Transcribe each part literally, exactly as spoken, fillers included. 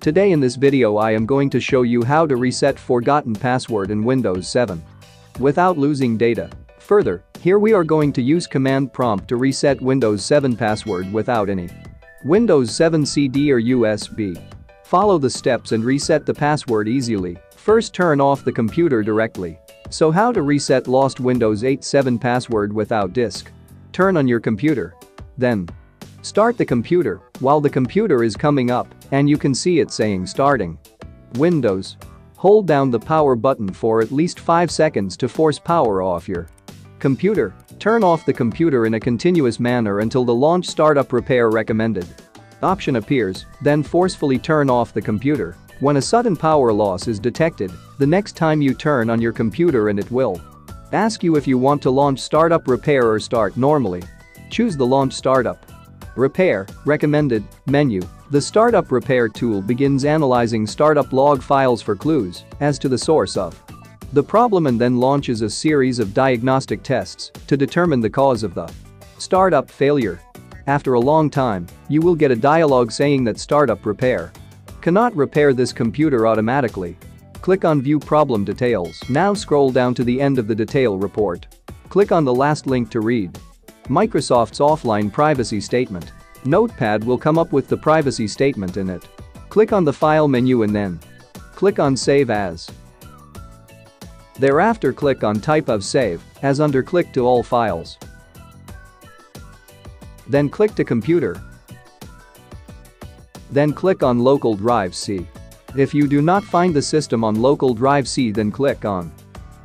Today in this video I am going to show you how to reset forgotten password in Windows seven without losing data. Further, here we are going to use command prompt to reset Windows seven password without any Windows seven C D or U S B. Follow the steps and reset the password easily. First, turn off the computer directly. So how to reset lost Windows eight seven password without disk. Turn on your computer. Then start the computer. While the computer is coming up, and you can see it saying starting Windows, hold down the power button for at least five seconds to force power off your computer. Turn off the computer in a continuous manner until the launch startup repair recommended option appears, then forcefully turn off the computer. When a sudden power loss is detected, the next time you turn on your computer and it will ask you if you want to launch startup repair or start normally. Choose the launch startup repair recommended menu. The startup repair tool begins analyzing startup log files for clues as to the source of the problem and then launches a series of diagnostic tests to determine the cause of the startup failure. After a long time, you will get a dialog saying that startup repair cannot repair this computer automatically. Click on View Problem Details. Now scroll down to the end of the detail report. Click on the last link to read Microsoft's offline privacy statement. Notepad will come up with the privacy statement in it. Click on the file menu and then click on Save As. Thereafter, click on Type of Save As under Click to All Files. Then click to Computer. Then click on Local Drive C. If you do not find the system on Local Drive C, then click on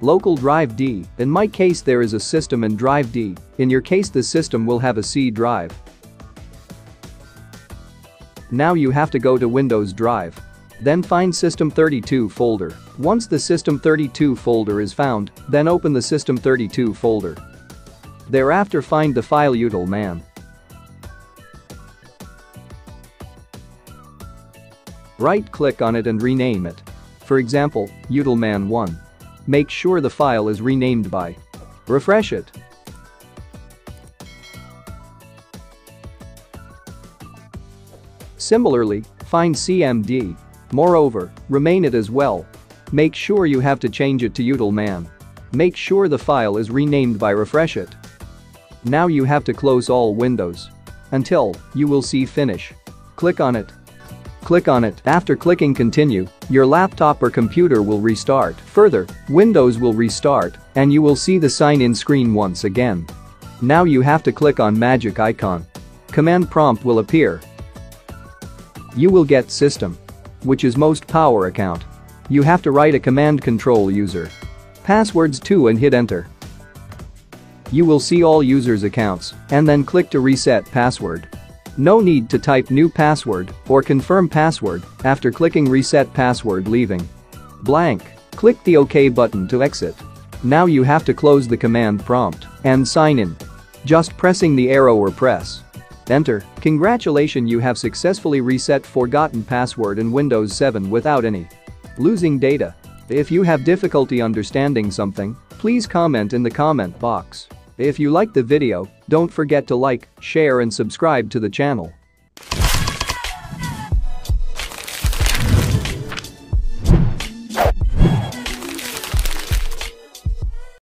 Local Drive D. In my case, there is a system in Drive D. In your case, the system will have a C drive. Now you have to go to Windows Drive. Then find System thirty-two folder. Once the System thirty-two folder is found, then open the System thirty-two folder. Thereafter, find the file UtilMan. Right-click on it and rename it. For example, UtilMan one. Make sure the file is renamed by. Refresh it. Similarly, find C M D. Moreover, rename it as well. Make sure you have to change it to UtilMan. Make sure the file is renamed by. Refresh it. Now you have to close all windows until you will see finish. Click on it. Click on it. After clicking continue, your laptop or computer will restart. Further, Windows will restart and you will see the sign-in screen once again. Now you have to click on magic icon. Command prompt will appear. You will get system, which is most power account. You have to write a command control user passwords to and hit enter. You will see all users accounts and then click to reset password. No need to type new password or confirm password after clicking reset password leaving blank. Click the OK button to exit. Now you have to close the command prompt and sign in. Just pressing the arrow or press enter. Congratulations, you have successfully reset forgotten password in Windows seven without any losing data. If you have difficulty understanding something, please comment in the comment box. If you liked the video, don't forget to like, share and subscribe to the channel.